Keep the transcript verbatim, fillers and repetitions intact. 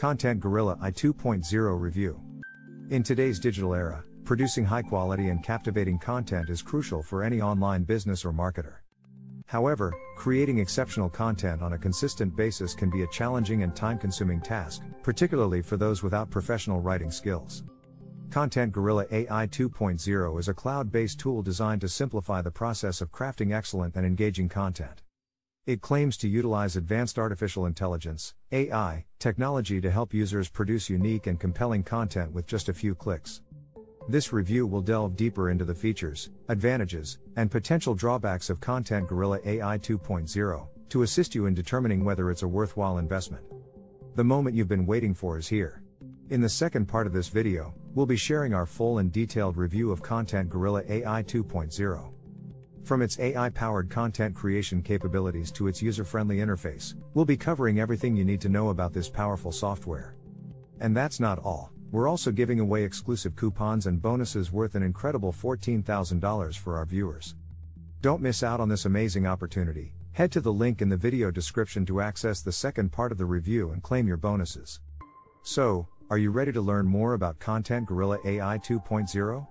Content Gorilla A I two point oh Review. In today's digital era, producing high-quality and captivating content is crucial for any online business or marketer. However, creating exceptional content on a consistent basis can be a challenging and time-consuming task, particularly for those without professional writing skills. Content Gorilla A I two point oh is a cloud-based tool designed to simplify the process of crafting excellent and engaging content. It claims to utilize advanced artificial intelligence, A I, technology to help users produce unique and compelling content with just a few clicks. This review will delve deeper into the features, advantages, and potential drawbacks of Content Gorilla A I two point oh, to assist you in determining whether it's a worthwhile investment. The moment you've been waiting for is here. In the second part of this video, we'll be sharing our full and detailed review of Content Gorilla A I two point oh. From its A I-powered content creation capabilities to its user-friendly interface, we'll be covering everything you need to know about this powerful software. And that's not all, we're also giving away exclusive coupons and bonuses worth an incredible fourteen thousand dollars for our viewers. Don't miss out on this amazing opportunity. Head to the link in the video description to access the second part of the review and claim your bonuses. So, are you ready to learn more about Content Gorilla A I two point oh?